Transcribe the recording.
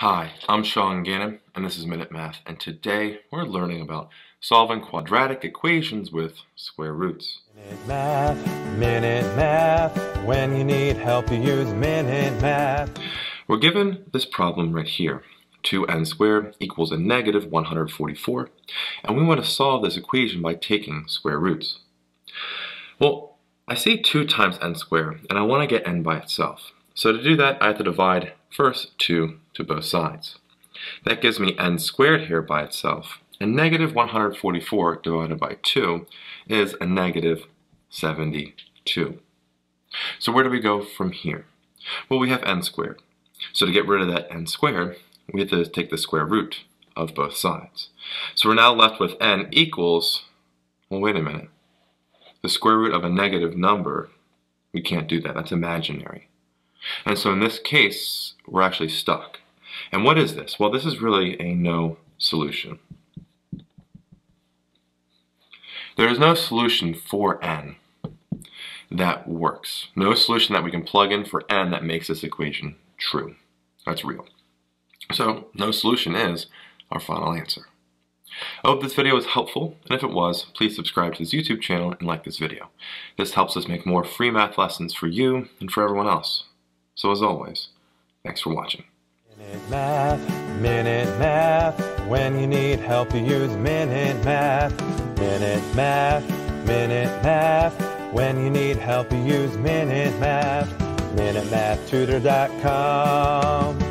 Hi, I'm Sean Gannon, and this is Minute Math, and today we're learning about solving quadratic equations with square roots. Minute Math, when you need help you use Minute Math. We're given this problem right here, 2n squared equals a negative 144, and we want to solve this equation by taking square roots. Well, I say 2 times n squared, and I want to get n by itself. So to do that, I have to divide first 2 to both sides. That gives me n squared here by itself. And negative 144 divided by 2 is a negative 72. So where do we go from here? Well, we have n squared. So to get rid of that n squared, we have to take the square root of both sides. So we're now left with n equals, well, wait a minute. The square root of a negative number, we can't do that. That's imaginary. And so in this case, we're actually stuck. And what is this? Well, this is really a no solution. There is no solution for n that works. No solution that we can plug in for n that makes this equation true. That's real. So no solution is our final answer. I hope this video was helpful, and if it was, please subscribe to this YouTube channel and like this video. This helps us make more free math lessons for you and for everyone else. So as always, thanks for watching. Minute Math, when you need help you use Minute Math. Minute Math, when you need help you use Minute Math. MinuteMathTutor.com